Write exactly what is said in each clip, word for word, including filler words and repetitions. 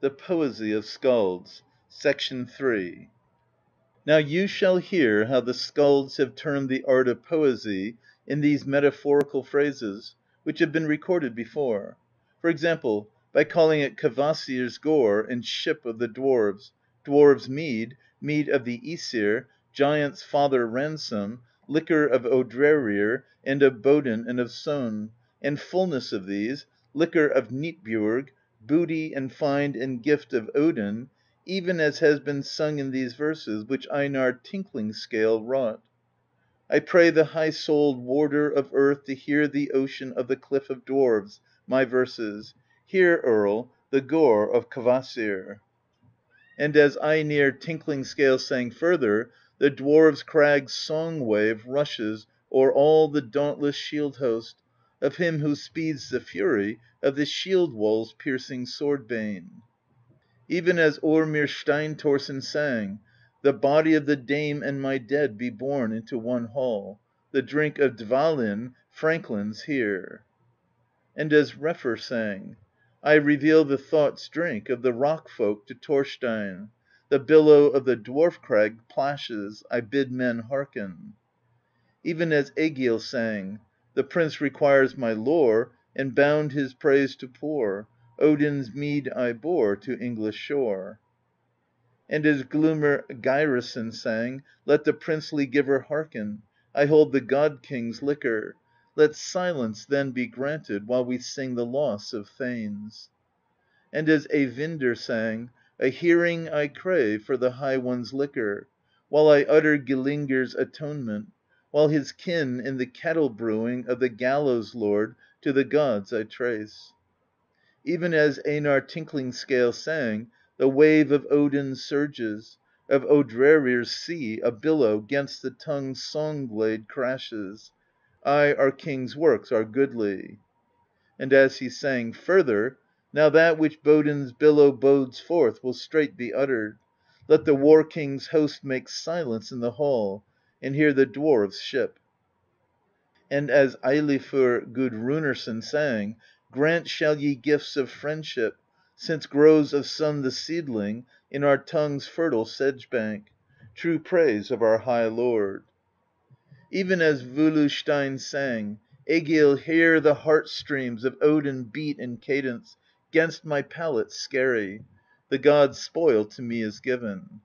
THE POESY OF SKALDS Section three. Now you shall hear how the skalds have termed the art of poesy in these metaphorical phrases, which have been recorded before, for example, by calling it Kvasir's Gore and Ship of the Dwarves, Dwarves' Mead, Mead of the Aesir, Giants' Father Ransom, Liquor of Odrerir, and of Bodin and of Son, and fullness of these, Liquor of Nitbjorg, Booty and Find and Gift of Odin, even as has been sung in these verses, which Einar Tinkling-scale wrought. I pray the high-souled warder of earth to hear the ocean of the cliff of dwarves, my verses. Hear, Earl, the gore of Kvasir. And as Einar Tinkling-scale sang further, the dwarves' crag's song-wave rushes o'er all the dauntless shield-host, of him who speeds the fury of the shield-wall's piercing sword-bane. Even as Ormr Steinthorsson sang, the body of the dame and my dead be borne into one hall, the drink of Dvalin, Franklin's here. And as Refr sang, I reveal the thought's drink of the rock-folk to Thorstein, the billow of the dwarf-crag plashes, I bid men hearken. Even as Egil sang, the prince requires my lore, and bound his praise to pour, Odin's mead I bore to English shore. And as Glumr Geirason sang, let the princely giver hearken, I hold the god-king's liquor, let silence then be granted, while we sing the loss of thanes. And as Eyvindr sang, a hearing I crave for the High One's liquor, while I utter Gillingr's atonement, while his kin in the kettle-brewing of the gallows lord to the gods I trace. Even as Einar Tinkling-scale sang, the wave of Odin surges, of Odrerir's sea a billow 'gainst the tongue's song-blade crashes. I, our king's works, are goodly. And as he sang further, now that which Bodin's billow bodes forth will straight be uttered. Let the war-king's host make silence in the hall, and hear the dwarves' ship. And as Eilifr Gudrunarson sang, grant shall ye gifts of friendship, since grows of sun the seedling in our tongue's fertile sedge-bank, true praise of our high lord. Even as Vulustein sang, Egil, hear the heart-streams of Odin beat in cadence, 'gainst my palate scary, the god's spoil to me is given.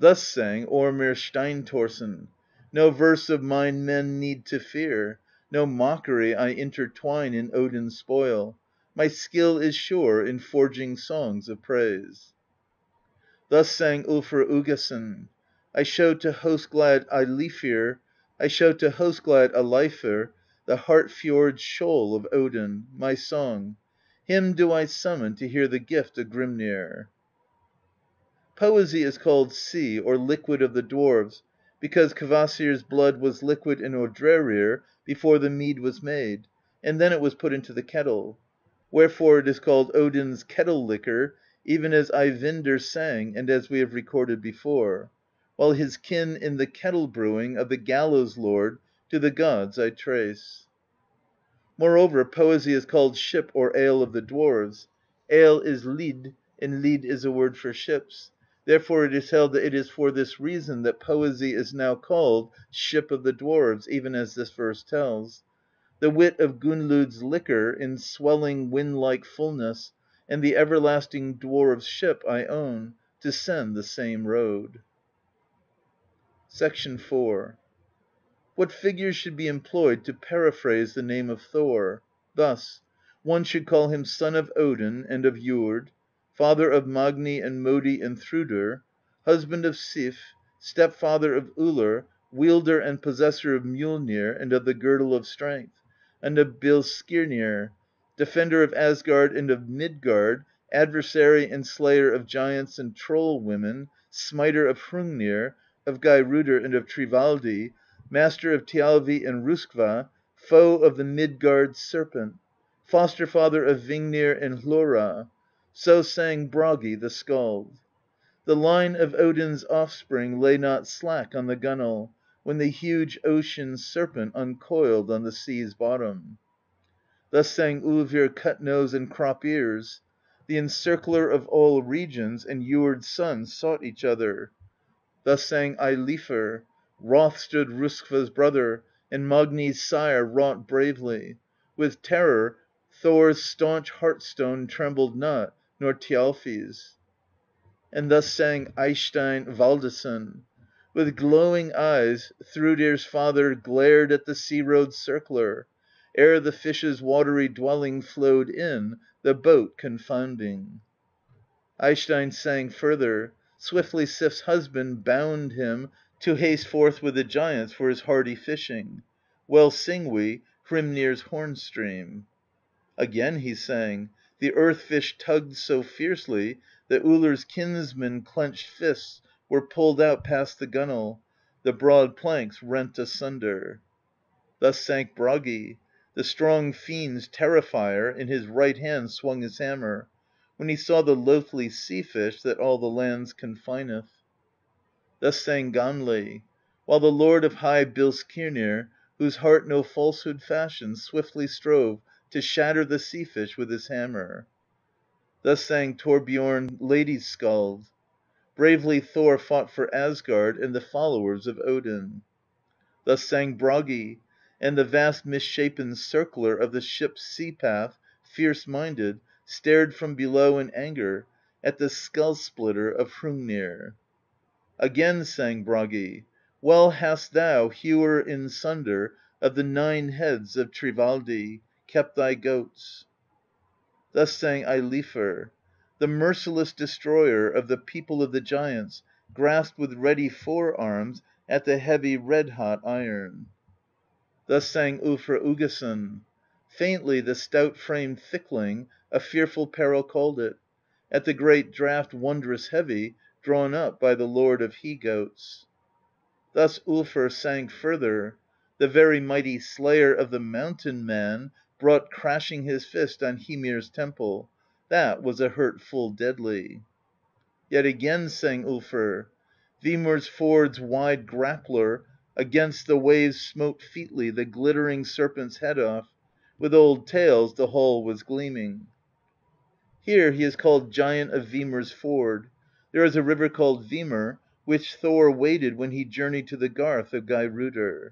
Thus sang Ormr Steinthorsson, no verse of mine men need to fear, no mockery I intertwine in Odin's spoil, my skill is sure in forging songs of praise. Thus sang Ulfr Uggason, I show to Hostglad Eilifr, I show to Hostglad Eilifr, the heart-fjord shoal of Odin, my song, him do I summon to hear the gift of Grimnir. Poesy is called Sea or Liquid of the Dwarves, because Kvasir's blood was liquid in Odrerir before the mead was made, and then it was put into the kettle. Wherefore it is called Odin's kettle liquor, even as Eyvindr sang and as we have recorded before, while his kin in the kettle brewing of the gallows lord to the gods I trace. Moreover, poesy is called Ship or Ale of the Dwarves. Ale is lid, and lid is a word for ships. Therefore it is held that it is for this reason that poesy is now called Ship of the Dwarves, even as this verse tells. The wit of Gunnlod's liquor in swelling wind-like fullness, and the everlasting dwarves' ship I own, to send the same road. Section four. What figures should be employed to paraphrase the name of Thor? Thus, one should call him Son of Odin and of Jord, father of Magni and Modi and Thrudur, husband of Sif, stepfather of Ullr, wielder and possessor of Mjolnir and of the Girdle of Strength, and of Bilskirnir, defender of Asgard and of Midgard, adversary and slayer of giants and troll women, smiter of Hrungnir, of Geirrodr and of Trivaldi, master of Tjalvi and Ruskva, foe of the Midgard serpent, foster father of Vingnir and Hlora. So sang Bragi the Skald. The line of Odin's offspring lay not slack on the gunwale, when the huge ocean serpent uncoiled on the sea's bottom. Thus sang Ulfr Cut-nose and Crop-ears. the Encircler of all regions and Jord's son sought each other. Thus sang Eilifr: wroth stood Ruskva's brother, and Magni's sire wrought bravely. With terror Thor's staunch hearthstone trembled not, nor Thjalfi's. And thus sang Eysteinn Valdason: with glowing eyes Thrudr's father glared at the sea road circler, ere the fish's watery dwelling flowed in, the boat confounding. Eysteinn sang further: swiftly Sif's husband bound him to haste forth with the giants for his hardy fishing. Well sing we Hrungnir's horn stream. Again he sang: the earth fish tugged so fiercely that Ullr's kinsmen clenched fists were pulled out past the gunwale, the broad planks rent asunder. Thus sank Bragi: the strong fiend's terrifier in his right hand swung his hammer, when he saw the loathly sea fish that all the lands confineth. Thus sang Gamli: while the lord of high Bilskirnir, whose heart no falsehood fashioned, swiftly strove to shatter the sea fish with his hammer. Thus sang Torbjorn Lady's Skald: bravely Thor fought for Asgard and the followers of Odin. Thus sang Bragi: and the vast misshapen circler of the ship's sea path, fierce-minded, stared from below in anger at the skull-splitter of Hrungnir. Again sang Bragi: well hast thou, hewer in sunder of the nine heads of Trivaldi, kept thy goats. Thus sang Eilifr: the merciless destroyer of the people of the giants grasped with ready forearms at the heavy red-hot iron. Thus sang Ulfr Uggason: faintly the stout-framed thickling a fearful peril called it, at the great draught wondrous heavy, drawn up by the lord of he-goats. Thus Ulfr sang further: the very mighty slayer of the mountain-man brought crashing his fist on Hymir's temple. That was a hurt full deadly. Yet again sang Ulfr: Vimur's ford's wide grappler against the waves smote featly the glittering serpent's head off, with old tails the hull was gleaming. Here he is called Giant of Vimur's Ford. There is a river called Vimur, which Thor waded when he journeyed to the garth of Geirrodr.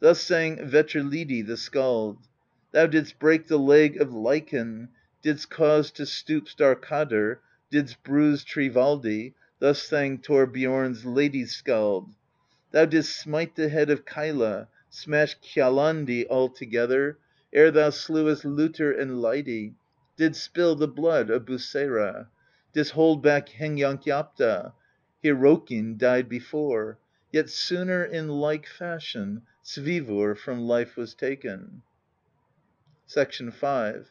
Thus sang Vetrlidi the Skald: thou didst break the leg of Lycan, didst cause to stoop Starkadr, didst bruise Trivaldi. Thus sang Thorbjorn's Lady's Skald: thou didst smite the head of Kyla, smash Kjalandi altogether, ere thou slewest Lutr and Leidi, didst spill the blood of Busera, didst hold back Hengjankjapta. Hyrrokin died before, yet sooner in like fashion Svivur from life was taken. Section five.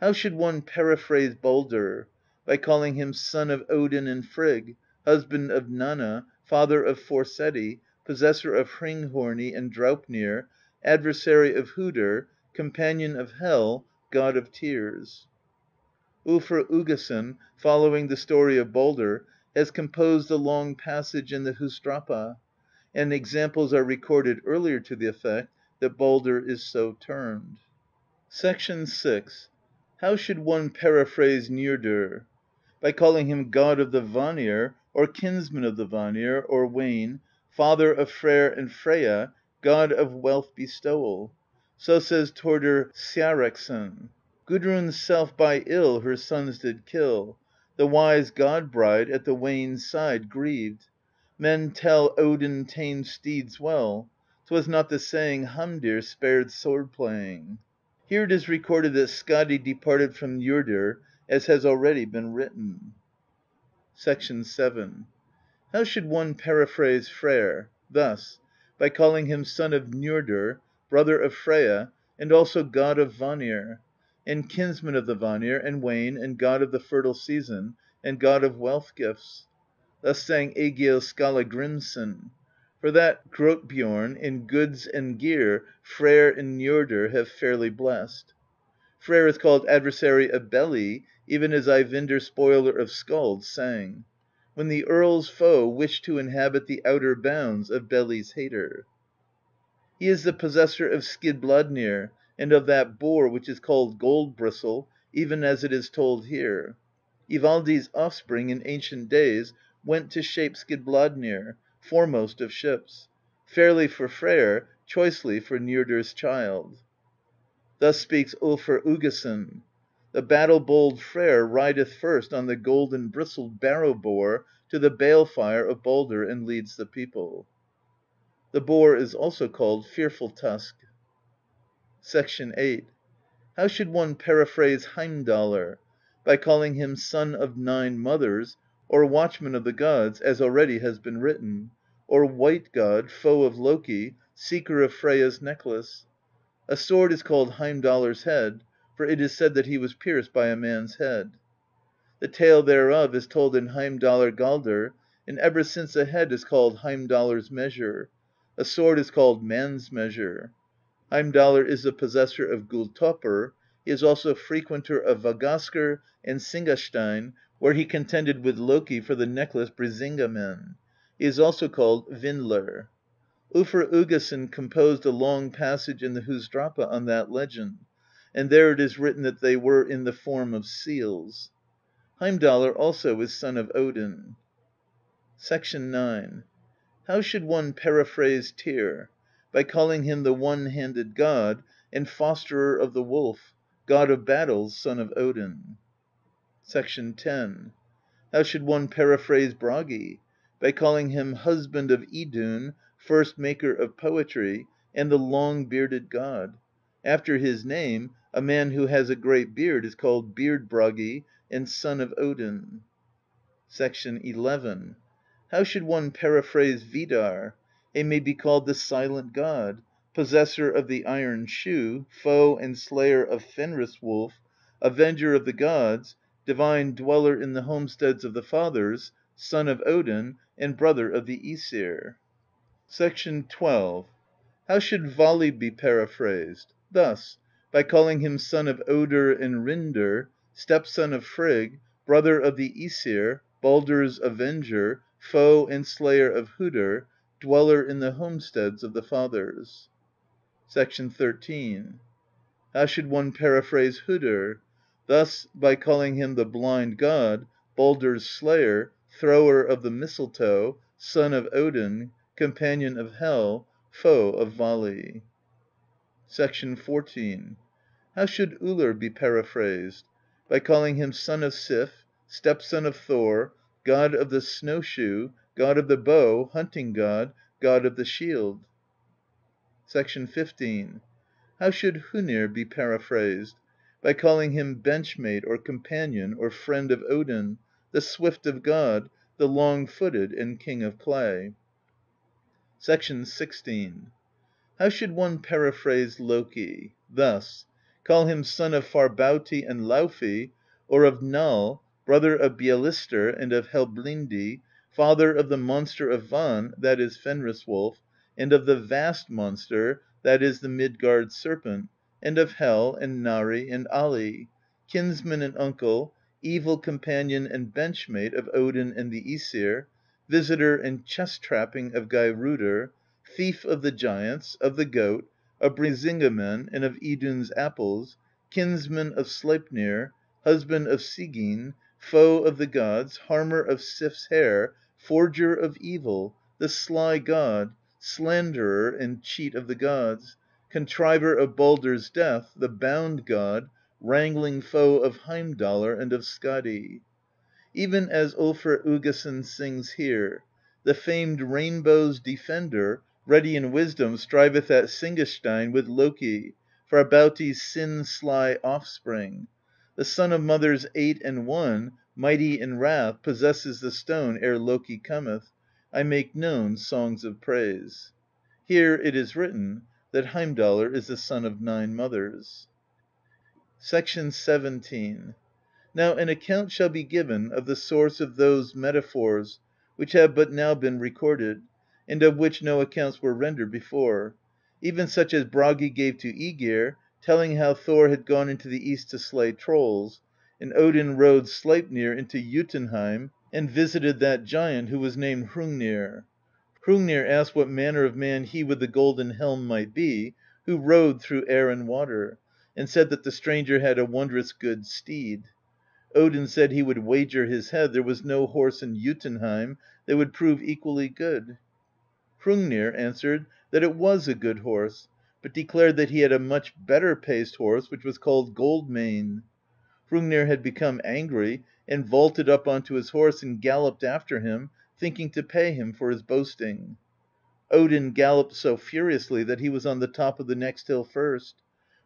How should one periphrase Baldr? By calling him son of Odin and Frigg, husband of Nanna, father of Forseti, possessor of Hringhorni and Draupnir, adversary of Hodr, companion of Hel, god of tears. Ulfr Uggason, following the story of Baldr, has composed a long passage in the Hustrapa, and examples are recorded earlier to the effect that Baldr is so termed. Section six. How should one paraphrase Njordr? By calling him god of the Vanir, or kinsman of the Vanir, or Wain, father of Freyr and Freya, god of wealth bestowal. So says Tordr Sjareksson: Gudrun's self by ill her sons did kill, the wise god bride at the Wain's side grieved. Men tell Odin tamed steeds well, 'twas not the saying Hamdir spared sword playing. Here it is recorded that Skadi departed from Njordr, as has already been written. Section seven. How should one paraphrase Freyr? Thus, by calling him son of Njordr, brother of Freya, and also god of Vanir, and kinsman of the Vanir, and Wain, and god of the fertile season, and god of wealth gifts. Thus sang Egil Skallagrimsson: for that Grotbjorn in goods and gear Freyr and Njordr have fairly blessed. Freyr is called adversary of Beli, even as Eyvindr spoiler of Skald sang, when the earl's foe wished to inhabit the outer bounds of Beli's hater. He is the possessor of Skidbladnir, and of that boar which is called Gold Bristle, even as it is told here. Ivaldi's offspring in ancient days went to shape Skidbladnir, foremost of ships, fairly for Freyr, choicely for Njordr's child. Thus speaks Ulfr Uggason: the battle bold Freyr rideth first on the golden bristled barrow boar to the bale fire of Baldr, and leads the people. The boar is also called Fearful Tusk. Section eight. How should one periphrase Heimdallr? By calling him Son of Nine Mothers, or Watchman of the Gods, as already has been written, or White God, Foe of Loki, Seeker of Freya's Necklace. A sword is called Heimdallr's Head, for it is said that he was pierced by a man's head. The tale thereof is told in Heimdallr Galdr, and ever since a head is called Heimdallr's Measure, a sword is called Man's Measure. Heimdallr is the possessor of Gultoppr. He is also frequenter of Vagaskr and Singastein, where he contended with Loki for the necklace Brisinga men. He is also called Vindler. Ulfr Uggason composed a long passage in the Husdrapa on that legend, and there it is written that they were in the form of seals. Heimdallr also is son of Odin. Section nine. How should one periphrase Tyr? By calling him the one-handed god and fosterer of the wolf, god of battles, son of Odin. Section ten. How should one periphrase Bragi? By calling him husband of Idun, first maker of poetry, and the long-bearded god. After his name, a man who has a great beard is called Beard Bragi, and son of Odin. Section eleven. How should one periphrase Vidar? He may be called the silent god, possessor of the iron shoe, foe and slayer of Fenris wolf, avenger of the gods, divine dweller in the homesteads of the fathers, son of Odin, and brother of the Aesir. Section twelve. How should Vali be paraphrased? Thus, by calling him son of Odr and Rindr, stepson of Frigg, brother of the Aesir, Baldr's avenger, foe and slayer of Hudr, dweller in the homesteads of the fathers. Section thirteen. How should one paraphrase Hudr? Thus, by calling him the blind god, Baldr's slayer, thrower of the mistletoe, son of Odin, companion of Hel, foe of Vali. Section fourteen. How should Ullr be paraphrased? By calling him son of Sif, stepson of Thor, god of the snowshoe, god of the bow, hunting god, god of the shield. Section fifteen. How should Hrungnir be paraphrased? By calling him benchmate or companion or friend of Odin, the swift of God, the long-footed and king of clay. Section sixteen. How should one paraphrase Loki? Thus, call him son of Farbauti and Laufi, or of Nal, brother of Bielister and of Helblindi, father of the monster of Van, that is Fenris wolf, and of the vast monster, that is the Midgard serpent, and of Hel and Nari and Ali, kinsman and uncle, evil companion and benchmate of Odin and the Aesir, visitor and chest-trapping of Geirrodr, thief of the giants, of the goat, of Brisinga men and of Idun's apples, kinsman of Sleipnir, husband of Sigyn, foe of the gods, harmer of Sif's hair, forger of evil, the sly god, slanderer and cheat of the gods, contriver of Baldr's death, the bound god, wrangling foe of Heimdallr and of Skadi. Even as Ulfr Uggason sings here, the famed rainbow's defender, ready in wisdom, striveth at Singastein with Loki, Farbauti's sin-sly offspring. The son of mothers eight and one, mighty in wrath, possesses the stone ere Loki cometh. I make known songs of praise. Here it is written that Heimdallr is the son of nine mothers. Section seventeen. Now an account shall be given of the source of those metaphors which have but now been recorded, and of which no accounts were rendered before, even such as Bragi gave to Aegir, telling how Thor had gone into the east to slay trolls, and Odin rode Sleipnir into Jotunheim and visited that giant who was named Hrungnir. Hrungnir asked what manner of man he with the golden helm might be, who rode through air and water, and said that the stranger had a wondrous good steed. Odin said he would wager his head there was no horse in Jotunheim that would prove equally good. Hrungnir answered that it was a good horse, but declared that he had a much better paced horse which was called Goldmane. Hrungnir had become angry and vaulted up onto his horse and galloped after him, thinking to pay him for his boasting. Odin galloped so furiously that he was on the top of the next hill first,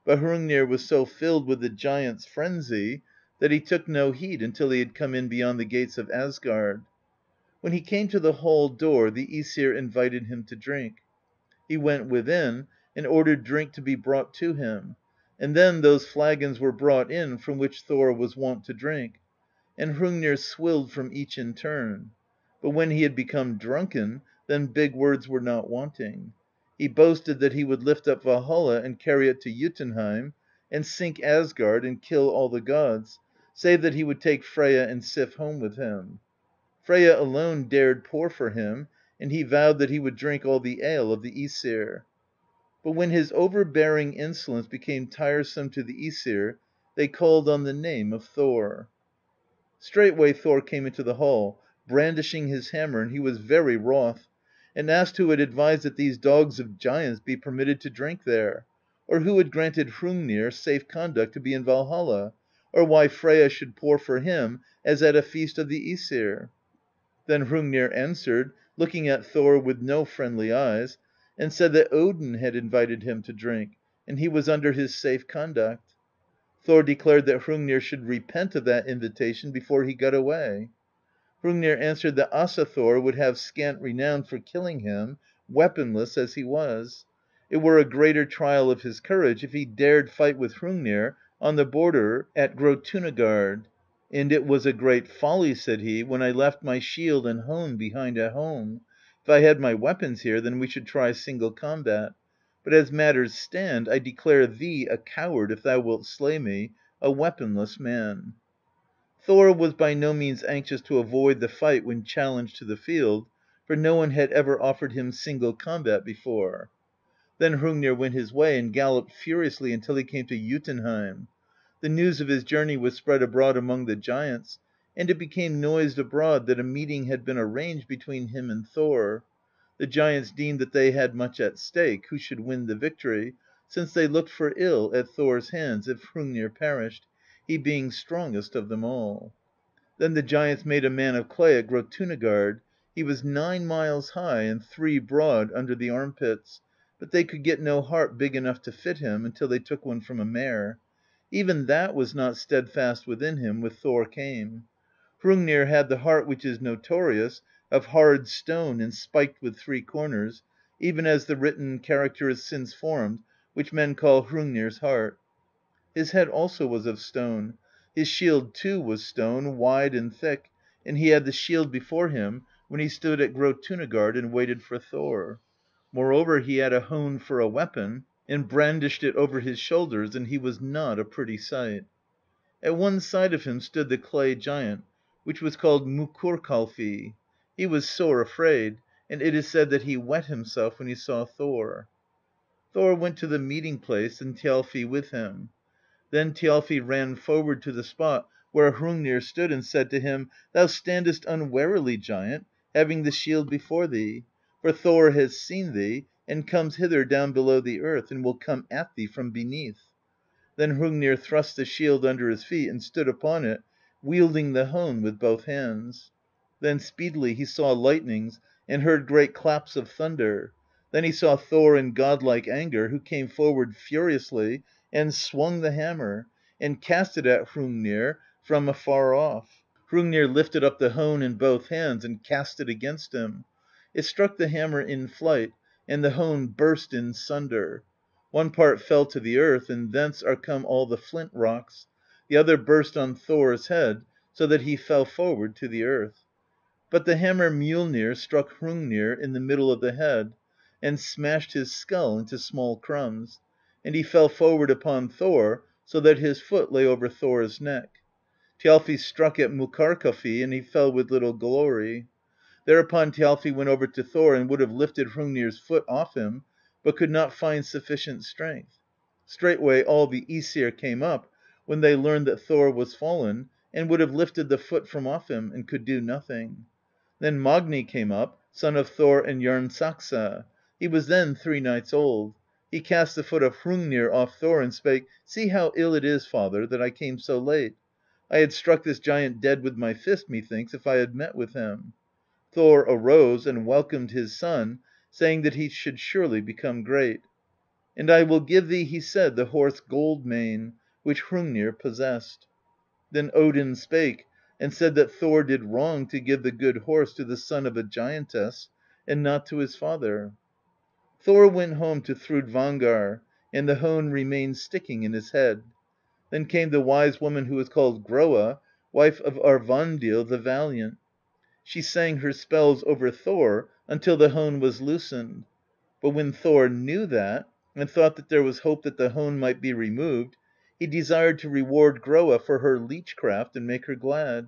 but Hrungnir was so filled with the giant's frenzy that he took no heed until he had come in beyond the gates of Asgard. When he came to the hall door, the Aesir invited him to drink. He went within and ordered drink to be brought to him, and then those flagons were brought in from which Thor was wont to drink, and Hrungnir swilled from each in turn. But when he had become drunken, then big words were not wanting. He boasted that he would lift up Valhalla and carry it to Jotunheim, and sink Asgard and kill all the gods, save that he would take Freya and Sif home with him. Freya alone dared pour for him, and he vowed that he would drink all the ale of the Aesir. But when his overbearing insolence became tiresome to the Aesir, they called on the name of Thor. Straightway Thor came into the hall, brandishing his hammer, and he was very wroth, and asked who had advised that these dogs of giants be permitted to drink there, or who had granted Hrungnir safe conduct to be in Valhalla, or why Freyja should pour for him as at a feast of the Aesir. Then Hrungnir answered, looking at Thor with no friendly eyes, and said that Odin had invited him to drink, and he was under his safe conduct. Thor declared that Hrungnir should repent of that invitation before he got away. Hrungnir answered that Asa Thor would have scant renown for killing him, weaponless as he was. It were a greater trial of his courage if he dared fight with Hrungnir on the border at Grjotunagard. And it was a great folly, said he, when I left my shield and hone behind at home. If I had my weapons here, then we should try single combat. But as matters stand, I declare thee a coward if thou wilt slay me, a weaponless man. Thor was by no means anxious to avoid the fight when challenged to the field, for no one had ever offered him single combat before. Then Hrungnir went his way and galloped furiously until he came to Jotunheim. The news of his journey was spread abroad among the giants, and it became noised abroad that a meeting had been arranged between him and Thor. The giants deemed that they had much at stake, who should win the victory, since they looked for ill at Thor's hands if Hrungnir perished, he being strongest of them all. Then the giants made a man of clay at Grjotunagard. He was nine miles high and three broad under the armpits, but they could get no harp big enough to fit him until they took one from a mare. Even that was not steadfast within him when Thor came. Hrungnir had the heart which is notorious, of hard stone and spiked with three corners, even as the written character is since formed, which men call Hrungnir's heart. His head also was of stone. His shield too was stone, wide and thick, and he had the shield before him when he stood at Grjotunagard and waited for Thor. Moreover, he had a hone for a weapon, and brandished it over his shoulders, and he was not a pretty sight. At one side of him stood the clay giant, which was called Mukurkalfi. He was sore afraid, and it is said that he wet himself when he saw Thor. Thor went to the meeting place, and Thjalfi with him. Then Thjalfi ran forward to the spot where Hrungnir stood, and said to him, "Thou standest unwarily, giant, having the shield before thee. For Thor has seen thee, and comes hither down below the earth, and will come at thee from beneath." Then Hrungnir thrust the shield under his feet, and stood upon it, wielding the hone with both hands. Then speedily he saw lightnings, and heard great claps of thunder. Then he saw Thor in godlike anger, who came forward furiously, and swung the hammer, and cast it at Hrungnir from afar off. Hrungnir lifted up the hone in both hands, and cast it against him. It struck the hammer in flight, and the hone burst in sunder. One part fell to the earth, and thence are come all the flint rocks. The other burst on Thor's head, so that he fell forward to the earth. But the hammer Mjolnir struck Hrungnir in the middle of the head, and smashed his skull into small crumbs, and he fell forward upon Thor, so that his foot lay over Thor's neck. Thjalfi struck at Mukarkalfi, and he fell with little glory. Thereupon Thjalfi went over to Thor and would have lifted Hrungnir's foot off him, but could not find sufficient strength. Straightway all the ^Esir came up, when they learned that Thor was fallen, and would have lifted the foot from off him, and could do nothing. Then Magni came up, son of Thor and Jarnsaxa; he was then three nights old. He cast the foot of Hrungnir off Thor, and spake, "See how ill it is, father, that I came so late. I had struck this giant dead with my fist, methinks, if I had met with him." Thor arose and welcomed his son, saying that he should surely become great. "And I will give thee," he said, "the horse Gold Mane, which Hrungnir possessed." Then Odin spake and said that Thor did wrong to give the good horse to the son of a giantess, and not to his father. Thor went home to Thrudvangar, and the hone remained sticking in his head. Then came the wise woman who was called Groa, wife of Aurvandil the Valiant. She sang her spells over Thor until the hone was loosened. But when Thor knew that, and thought that there was hope that the hone might be removed, he desired to reward Groa for her leechcraft and make her glad,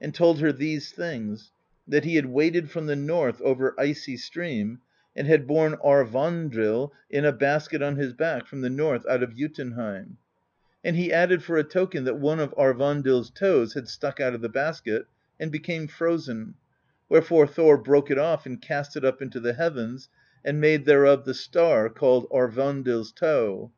and told her these things: that he had waded from the north over Icy Stream, and had borne Aurvandil in a basket on his back from the north out of Jotunheim. And he added for a token that one of Aurvandil's toes had stuck out of the basket, and became frozen, wherefore Thor broke it off and cast it up into the heavens, and made thereof the star called Aurvandil's Toe.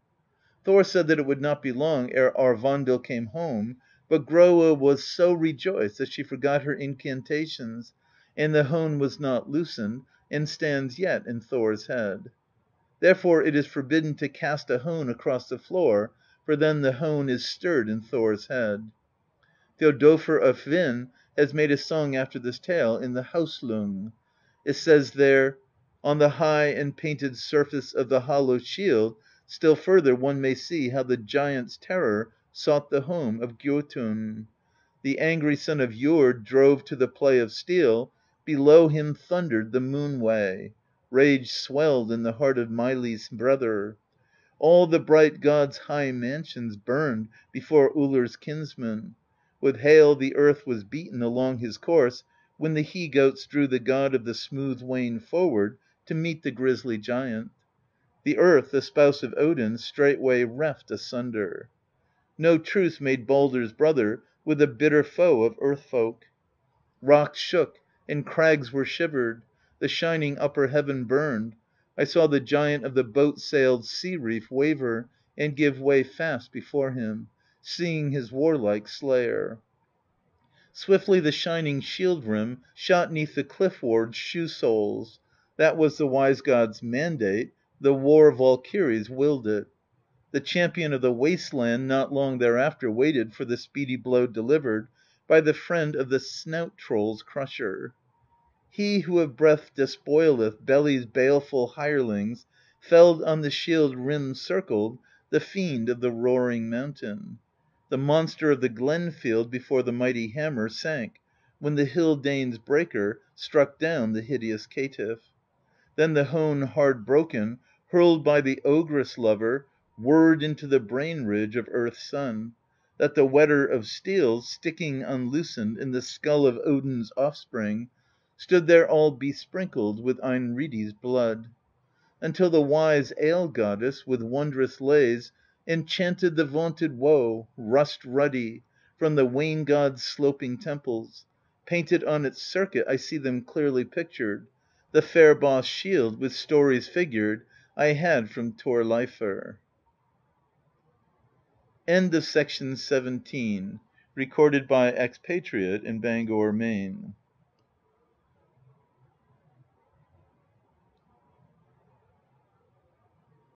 Thor said that it would not be long ere Aurvandil came home, but Groa was so rejoiced that she forgot her incantations, and the hone was not loosened, and stands yet in Thor's head. Therefore it is forbidden to cast a hone across the floor, for then the hone is stirred in Thor's head. Theodolfr of Hvin has made a song after this tale in the Hauslung. It says there: on the high and painted surface of the hollow shield still further one may see how the giant's terror sought the home of Gjotun. The angry son of Jord drove to the play of steel, below him thundered the moonway, rage swelled in the heart of Meili's brother. All the bright gods' high mansions burned before Ullr's kinsman. With hail the earth was beaten along his course, when the he-goats drew the god of the smooth wain forward to meet the grisly giant. The earth, the spouse of Odin, straightway reft asunder. No truce made Baldr's brother with a bitter foe of earth-folk. Rocks shook, and crags were shivered, the shining upper heaven burned. I saw the giant of the boat-sailed sea-reef waver, and give way fast before him, seeing his warlike slayer. Swiftly the shining shield-rim shot 'neath the cliff-ward's shoe-soles. That was the wise god's mandate, the war Valkyries willed it. The champion of the wasteland not long thereafter waited for the speedy blow delivered by the friend of the snout troll's crusher. He who of breath despoileth Beli's baleful hirelings felled on the shield rim circled the fiend of the roaring mountain. The monster of the Glenfield before the mighty hammer sank, when the Hill Dane's breaker struck down the hideous caitiff. Then the hone hard broken, hurled by the ogress lover, whirred into the brain ridge of earth's sun, that the wetter of steels, sticking unloosened in the skull of Odin's offspring, stood there all besprinkled with Einridi's blood, until the wise ale goddess with wondrous lays enchanted the vaunted woe, rust ruddy, from the wain god's sloping temples. Painted on its circuit I see them clearly pictured, the fair boss shield with stories figured I had from Thorleifr. End of section seventeen. Recorded by Expatriate in Bangor, Maine.